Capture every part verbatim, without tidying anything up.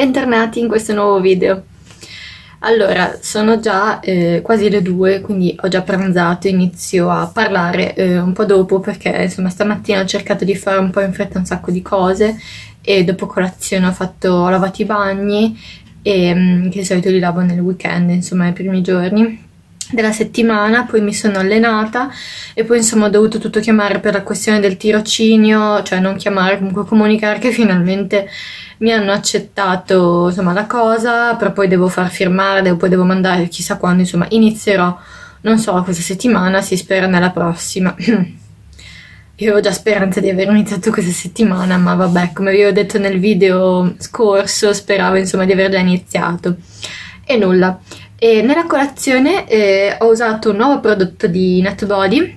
bentornati in questo nuovo video. Allora, sono già eh, quasi le due, quindi ho già pranzato, inizio a parlare eh, un po' dopo perché insomma stamattina ho cercato di fare un po' in fretta un sacco di cose e dopo colazione ho, fatto, ho lavato i bagni e, che di solito li lavo nel weekend, insomma nei primi giorni della settimana, poi mi sono allenata e poi insomma ho dovuto tutto chiamare per la questione del tirocinio, cioè non chiamare, comunque comunicare che finalmente mi hanno accettato insomma la cosa, però poi devo far firmare, devo, poi devo mandare chissà quando, insomma inizierò, non so, questa settimana, si spera nella prossima. Io avevo già speranza di aver iniziato questa settimana, ma vabbè, come vi ho detto nel video scorso, speravo insomma di aver già iniziato e nulla. E nella colazione eh, ho usato un nuovo prodotto di NetBody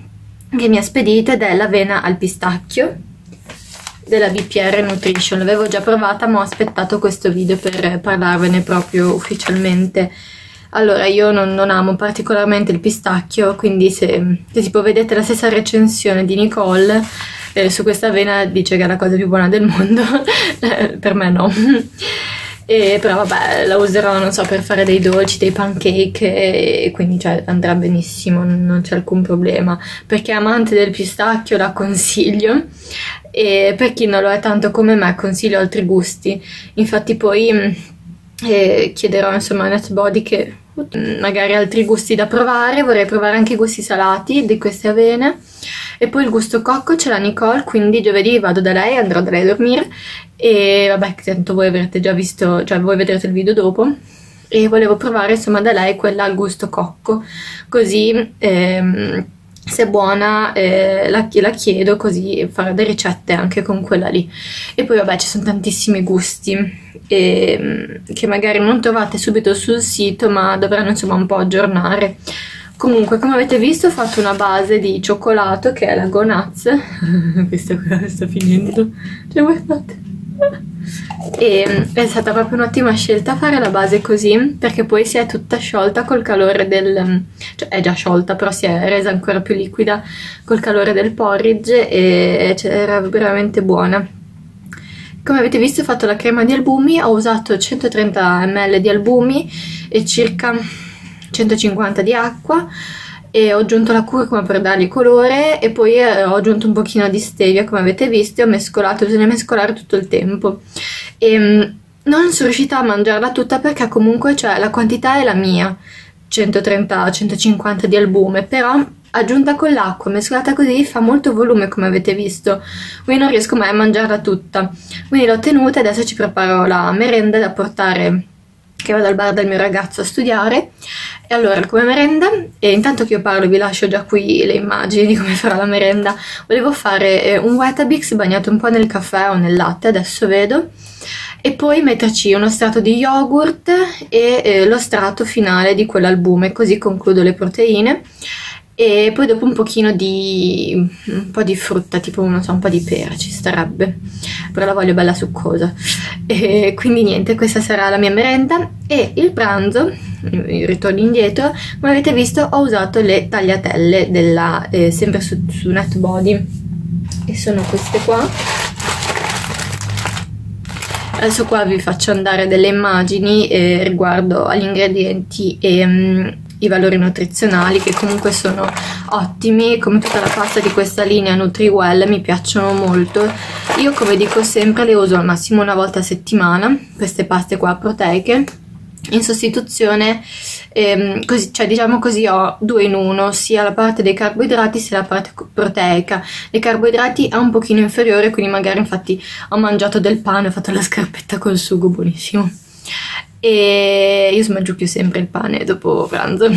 che mi ha spedito ed è l'avena al pistacchio della B P R Nutrition. L'avevo già provata ma ho aspettato questo video per parlarvene proprio ufficialmente. Allora, io non, non amo particolarmente il pistacchio, quindi se, se tipo vedete la stessa recensione di Nicole eh, su questa avena, dice che è la cosa più buona del mondo. Per me no. E però vabbè, la userò, non so, per fare dei dolci, dei pancake, e quindi cioè, andrà benissimo, non c'è alcun problema. Per chi è amante del pistacchio la consiglio e per chi non lo è tanto come me consiglio altri gusti. Infatti poi eh, chiederò insomma a NetBody che magari altri gusti da provare, vorrei provare anche i gusti salati di queste avene e poi il gusto cocco ce l'ha Nicole, quindi giovedì vado da lei, andrò da lei a dormire e vabbè, tanto voi avrete già visto, cioè voi vedrete il video dopo, e volevo provare insomma da lei quella al gusto cocco, così ehm, se è buona eh, la, la chiedo, così farò delle ricette anche con quella lì. E poi vabbè, ci sono tantissimi gusti eh, che magari non trovate subito sul sito ma dovranno insomma un po' aggiornare. Comunque, come avete visto, ho fatto una base di cioccolato che è la Go Nuts. Questa qua sta finendo, cioè guardate. E è stata proprio un'ottima scelta fare la base così, perché poi si è tutta sciolta col calore del, cioè è già sciolta però si è resa ancora più liquida col calore del porridge e cioè, era veramente buona. Come avete visto ho fatto la crema di albumi, ho usato centotrenta millilitri di albumi e circa centocinquanta di acqua e ho aggiunto la curcuma per dargli colore e poi ho aggiunto un pochino di stevia come avete visto e ho mescolato, bisogna mescolare tutto il tempo. E non sono riuscita a mangiarla tutta perché comunque cioè, la quantità è la mia, centotrenta centocinquanta di albume, però aggiunta con l'acqua, mescolata così fa molto volume come avete visto, quindi non riesco mai a mangiarla tutta, quindi l'ho tenuta e adesso ci preparo la merenda da portare, che vado al bar del mio ragazzo a studiare. E allora, come merenda, e intanto che io parlo vi lascio già qui le immagini di come farò la merenda, volevo fare eh, un Weetabix bagnato un po' nel caffè o nel latte, adesso vedo, e poi metterci uno strato di yogurt e eh, lo strato finale di quell'albume, così concludo le proteine, e poi dopo un pochino di un po' di frutta, tipo non so, un po' di pera ci starebbe, però la voglio bella succosa. E quindi niente, questa sarà la mia merenda. E il pranzo, ritorno indietro, come avete visto ho usato le tagliatelle della, eh, sempre su, su NetBody, e sono queste qua. Adesso qua vi faccio andare delle immagini eh, riguardo agli ingredienti e mh, i valori nutrizionali, che comunque sono ottimi, come tutta la pasta di questa linea NutriWell mi piacciono molto. Io, come dico sempre, le uso al massimo una volta a settimana queste paste qua proteiche in sostituzione, ehm, così, cioè diciamo così ho due in uno, sia la parte dei carboidrati sia la parte proteica. Dei carboidrati è un pochino inferiore, quindi magari infatti ho mangiato del pane, ho fatto la scarpetta col sugo buonissimo. E io smaggio più sempre il pane dopo pranzo.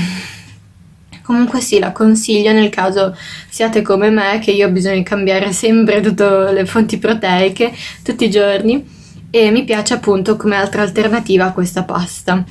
Comunque sì, la consiglio nel caso siate come me, che io ho bisogno di cambiare sempre tutte le fonti proteiche tutti i giorni, e mi piace appunto come altra alternativa a questa pasta.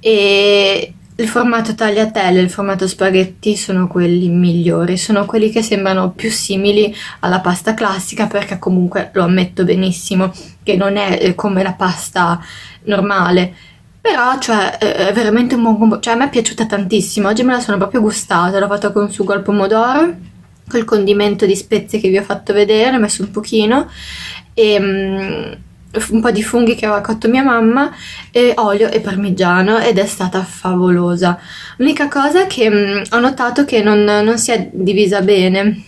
E il formato tagliatelle e il formato spaghetti sono quelli migliori, sono quelli che sembrano più simili alla pasta classica, perché comunque lo ammetto benissimo che non è come la pasta normale, però cioè è veramente un buon combo, cioè a me è piaciuta tantissimo, oggi me la sono proprio gustata, l'ho fatta con sugo al pomodoro, col condimento di spezie che vi ho fatto vedere, ho messo un pochino, e un po' di funghi che aveva cotto mia mamma, e olio e parmigiano, ed è stata favolosa. L'unica cosa che mh, ho notato che non, non si è divisa bene,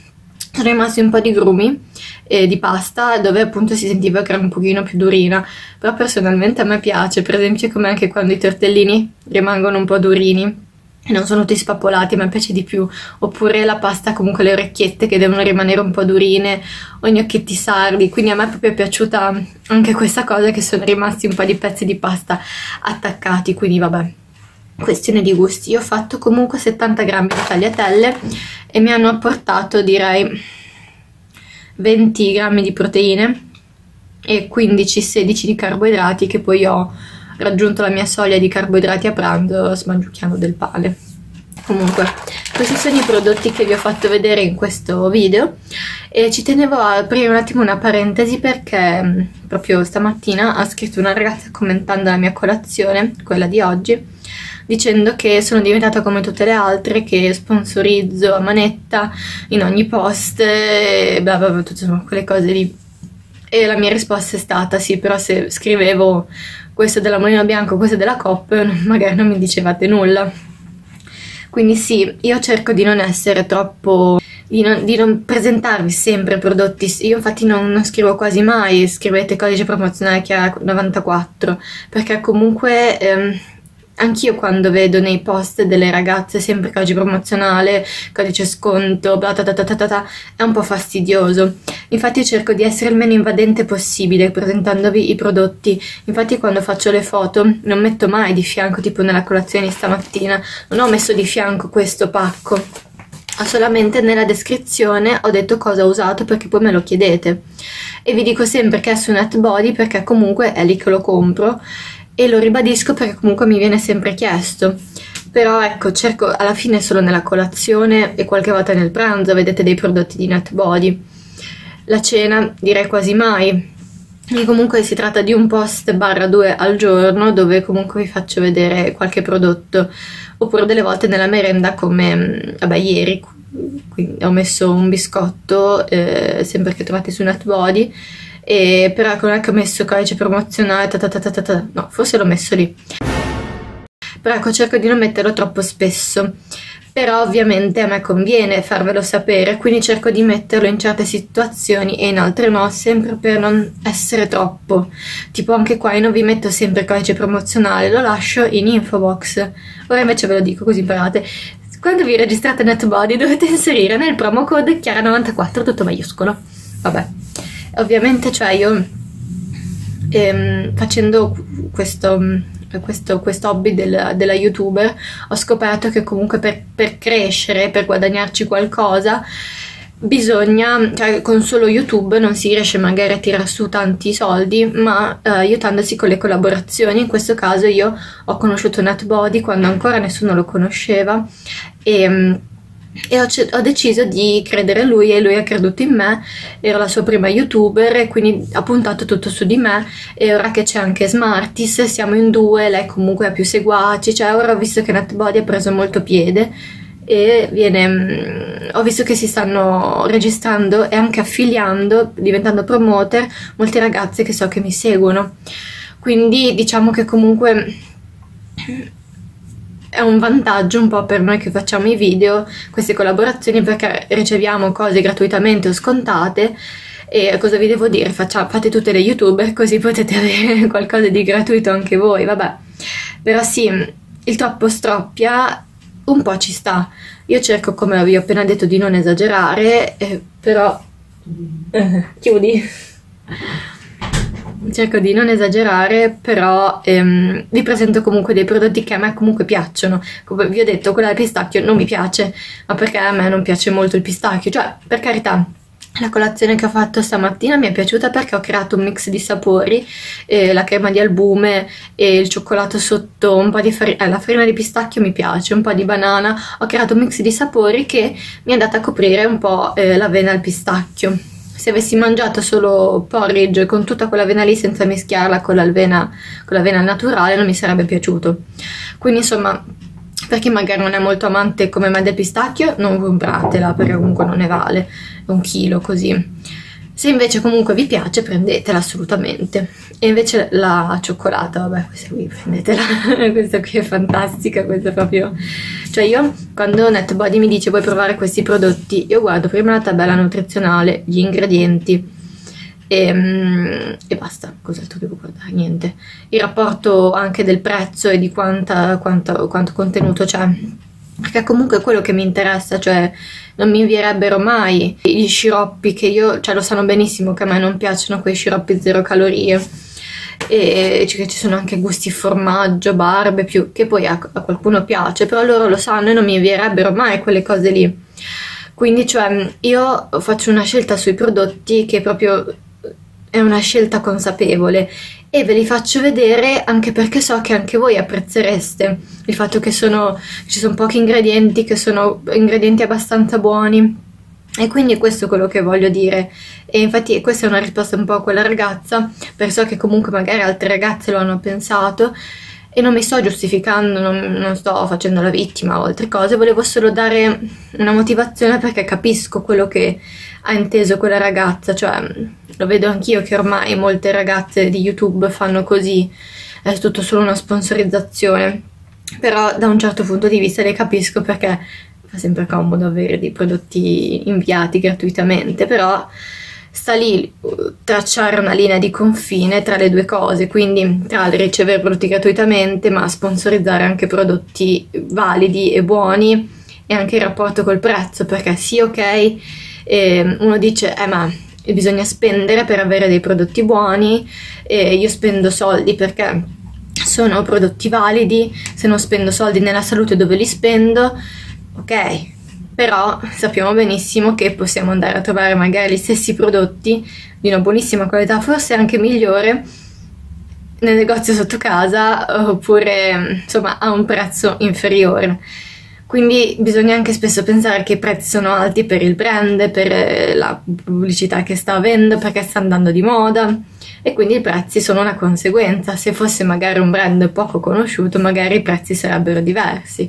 sono rimasti un po' di grumi eh, di pasta, dove appunto si sentiva che era un pochino più durina, però personalmente a me piace, per esempio, come anche quando i tortellini rimangono un po' durini e non sono tutti spappolati, mi piace di più. Oppure la pasta, comunque le orecchiette che devono rimanere un po' durine, o gnocchetti sardi. Quindi a me è proprio piaciuta anche questa cosa, che sono rimasti un po' di pezzi di pasta attaccati. Quindi vabbè, questione di gusti. Io ho fatto comunque settanta grammi di tagliatelle e mi hanno apportato, direi, venti grammi di proteine e quindici sedici di carboidrati, che poi ho raggiunto la mia soglia di carboidrati a pranzo smangiucchiando del pane. Comunque questi sono i prodotti che vi ho fatto vedere in questo video, e ci tenevo a aprire un attimo una parentesi, perché proprio stamattina ha scritto una ragazza commentando la mia colazione, quella di oggi, dicendo che sono diventata come tutte le altre, che sponsorizzo a manetta in ogni post e bla bla bla, tutte quelle cose lì. E la mia risposta è stata: sì, però se scrivevo questo della Molina Bianca, questo della Coop, magari non mi dicevate nulla. Quindi sì, io cerco di non essere troppo, di non, di non presentarvi sempre prodotti. Io infatti non, non scrivo quasi mai scrivete codice promozionale Chiara novantaquattro, perché comunque ehm, anch'io quando vedo nei post delle ragazze sempre codice promozionale, codice sconto, bla ta ta ta ta ta, è un po' fastidioso. Infatti io cerco di essere il meno invadente possibile presentandovi i prodotti. Infatti quando faccio le foto non metto mai di fianco, tipo nella colazione di stamattina non ho messo di fianco questo pacco, solamente nella descrizione ho detto cosa ho usato, perché poi me lo chiedete, e vi dico sempre che è su NetBody, perché comunque è lì che lo compro. E lo ribadisco perché comunque mi viene sempre chiesto. Però ecco, cerco alla fine solo nella colazione e qualche volta nel pranzo vedete dei prodotti di NetBody. La cena direi quasi mai. E comunque si tratta di un post barra due al giorno, dove comunque vi faccio vedere qualche prodotto. Oppure delle volte nella merenda, come vabbè ieri, quindi ho messo un biscotto eh, sempre che trovate su NetBody. E però non è che ho messo codice promozionale ta ta ta ta ta, no, forse l'ho messo lì, però ecco, cerco di non metterlo troppo spesso. Però ovviamente a me conviene farvelo sapere, quindi cerco di metterlo in certe situazioni e in altre no, sempre per non essere troppo. Tipo anche qua io non vi metto sempre codice promozionale, lo lascio in info box. Ora invece ve lo dico, così imparate. Quando vi registrate NetBody dovete inserire nel promo code Chiara novantaquattro tutto maiuscolo. Vabbè, ovviamente, cioè io ehm, facendo questo, questo, questo hobby del, della youtuber, ho scoperto che comunque per, per crescere, per guadagnarci qualcosa, bisogna, cioè con solo YouTube non si riesce magari a tirar su tanti soldi, ma eh, aiutandosi con le collaborazioni. In questo caso io ho conosciuto NetBody quando ancora nessuno lo conosceva, e E ho, ho deciso di credere a lui, e lui ha creduto in me. Ero la sua prima youtuber e quindi ha puntato tutto su di me. E ora che c'è anche Smartis, siamo in due, lei comunque ha più seguaci, cioè ora ho visto che NetBody ha preso molto piede e viene, ho visto che si stanno registrando e anche affiliando, diventando promoter, molte ragazze che so che mi seguono. Quindi diciamo che comunque è un vantaggio un po' per noi che facciamo i video, queste collaborazioni, perché riceviamo cose gratuitamente o scontate. E cosa vi devo dire? Faccia, fate tutte le youtuber, così potete avere qualcosa di gratuito anche voi, vabbè. Però sì, il troppo stroppia un po' ci sta. Io cerco, come vi ho appena detto, di non esagerare, eh, però... Eh, chiudi... Cerco di non esagerare, però ehm, vi presento comunque dei prodotti che a me comunque piacciono. Come vi ho detto, quella del pistacchio non mi piace, ma perché a me non piace molto il pistacchio. Cioè, per carità, la colazione che ho fatto stamattina mi è piaciuta perché ho creato un mix di sapori, eh, la crema di albume e il cioccolato sotto, un po' di farina, eh, la farina di pistacchio mi piace, un po' di banana. Ho creato un mix di sapori che mi è andata a coprire un po' eh, la vena al pistacchio. Se avessi mangiato solo porridge con tutta quella avena lì, senza mischiarla con l'avena naturale, non mi sarebbe piaciuto. Quindi insomma, per chi magari non è molto amante come me del pistacchio, non compratela, perché comunque non ne vale un chilo così. Se invece comunque vi piace, prendetela assolutamente. E invece la cioccolata, vabbè, questa qui prendetela, questa qui è fantastica, questa è proprio... Cioè io, quando NetBody mi dice vuoi provare questi prodotti, io guardo prima la tabella nutrizionale, gli ingredienti e, e basta, cos'altro devo guardare? Niente. Il rapporto anche del prezzo e di quanta, quanto, quanto contenuto c'è. Perché comunque è quello che mi interessa, cioè non mi invierebbero mai gli sciroppi che io, cioè lo sanno benissimo che a me non piacciono quei sciroppi zero calorie, e cioè, ci sono anche gusti formaggio, barbe, più, che poi a, a qualcuno piace, però loro lo sanno e non mi invierebbero mai quelle cose lì. Quindi cioè io faccio una scelta sui prodotti che proprio è una scelta consapevole, e ve li faccio vedere anche perché so che anche voi apprezzereste il fatto che sono, ci sono pochi ingredienti, che sono ingredienti abbastanza buoni, e quindi questo è quello che voglio dire. E infatti questa è una risposta un po' a quella ragazza, perché so che comunque magari altre ragazze lo hanno pensato, e non mi sto giustificando, non, non sto facendo la vittima o altre cose, volevo solo dare una motivazione perché capisco quello che ha inteso quella ragazza, cioè... Lo vedo anch'io che ormai molte ragazze di YouTube fanno così, è tutto solo una sponsorizzazione, però da un certo punto di vista le capisco, perché fa sempre comodo avere dei prodotti inviati gratuitamente, però sta lì tracciare una linea di confine tra le due cose, quindi tra il ricevere prodotti gratuitamente ma sponsorizzare anche prodotti validi e buoni, e anche il rapporto col prezzo, perché sì, ok, eh, uno dice eh ma bisogna spendere per avere dei prodotti buoni, e io spendo soldi perché sono prodotti validi, se non spendo soldi nella salute dove li spendo? Ok, però sappiamo benissimo che possiamo andare a trovare magari gli stessi prodotti di una buonissima qualità, forse anche migliore, nel negozio sotto casa, oppure insomma a un prezzo inferiore. Quindi bisogna anche spesso pensare che i prezzi sono alti per il brand, per la pubblicità che sta avendo, perché sta andando di moda, e quindi i prezzi sono una conseguenza. Se fosse magari un brand poco conosciuto, magari i prezzi sarebbero diversi.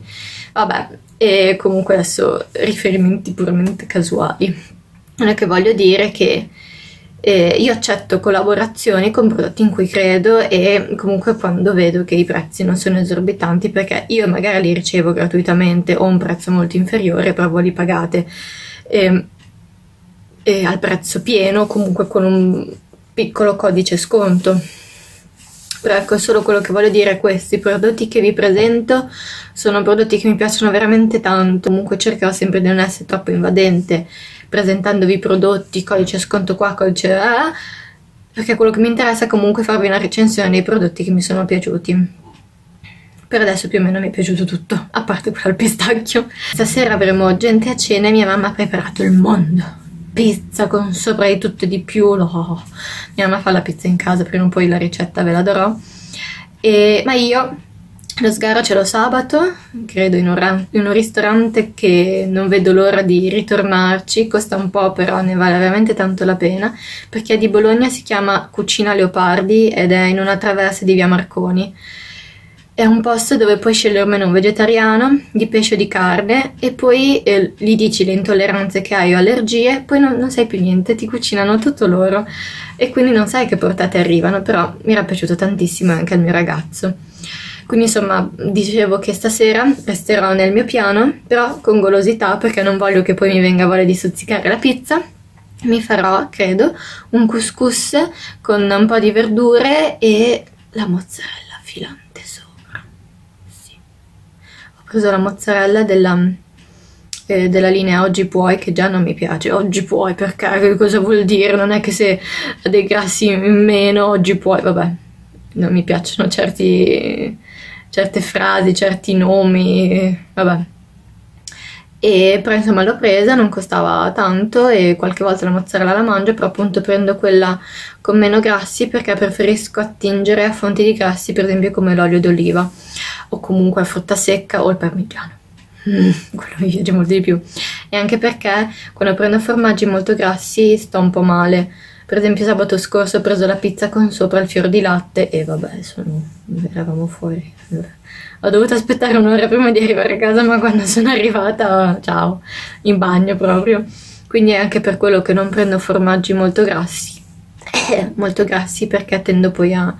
Vabbè, e comunque adesso riferimenti puramente casuali. Non è che voglio dire che eh, io accetto collaborazioni con prodotti in cui credo, e comunque quando vedo che i prezzi non sono esorbitanti, perché io magari li ricevo gratuitamente o a un prezzo molto inferiore, però voi li pagate eh, eh, al prezzo pieno, comunque con un piccolo codice sconto. Però ecco, solo quello che voglio dire è questo: i prodotti che vi presento sono prodotti che mi piacciono veramente tanto, comunque cercherò sempre di non essere troppo invadente presentandovi prodotti, codice sconto qua, codice là, perché quello che mi interessa è comunque farvi una recensione dei prodotti che mi sono piaciuti. Per adesso più o meno mi è piaciuto tutto, a parte quello al pistacchio. Stasera avremo gente a cena e mia mamma ha preparato il mondo. Pizza con sopra di tutto e di più, no. Mia mamma fa la pizza in casa, prima o poi la ricetta ve la darò. E, ma io lo sgarro ce l'ho sabato, credo in un, in un ristorante che non vedo l'ora di ritornarci, costa un po' però ne vale veramente tanto la pena, perché è di Bologna, si chiama Cucina Leopardi ed è in una traversa di via Marconi. È un posto dove puoi scegliere un menù vegetariano, di pesce o di carne, e poi eh, gli dici le intolleranze che hai o allergie, poi non, non sai più niente, ti cucinano tutto loro, e quindi non sai che portate arrivano, però mi era piaciuto tantissimo anche al mio ragazzo. Quindi insomma, dicevo che stasera resterò nel mio piano, però con golosità, perché non voglio che poi mi venga voglia di stuzzicare la pizza. Mi farò, credo, un couscous con un po' di verdure e la mozzarella filante. Ho preso la mozzarella della, eh, della linea Oggi Puoi, che già non mi piace. Oggi Puoi, perché cosa vuol dire? Non è che se ha dei grassi in meno oggi puoi, vabbè, non mi piacciono certi, certe frasi, certi nomi, vabbè. E però insomma l'ho presa, non costava tanto, e qualche volta la mozzarella la mangio, però appunto prendo quella con meno grassi perché preferisco attingere a fonti di grassi, per esempio come l'olio d'oliva o comunque la frutta secca o il parmigiano. Mm, quello mi piace molto di più, e anche perché quando prendo formaggi molto grassi sto un po' male. Per esempio sabato scorso ho preso la pizza con sopra il fior di latte e vabbè, sono... eravamo fuori, ho dovuto aspettare un'ora prima di arrivare a casa, ma quando sono arrivata, ciao, in bagno proprio. quindi è anche per quello che non prendo formaggi molto grassi molto grassi perché tendo poi a,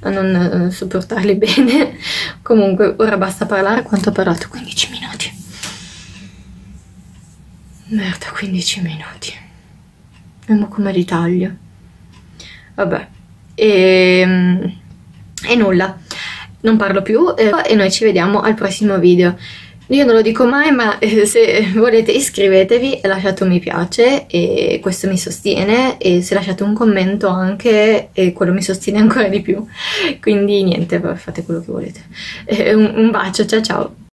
a non a sopportarli bene. Comunque ora basta parlare, quanto ho parlato? quindici minuti, merda, quindici minuti, vediamo come ritaglio, vabbè, e, e nulla, non parlo più eh, e noi ci vediamo al prossimo video. Io non lo dico mai, ma eh, se volete iscrivetevi e lasciate un mi piace, e questo mi sostiene, e se lasciate un commento anche, e quello mi sostiene ancora di più. Quindi niente, fate quello che volete. Eh, un, un bacio, ciao ciao!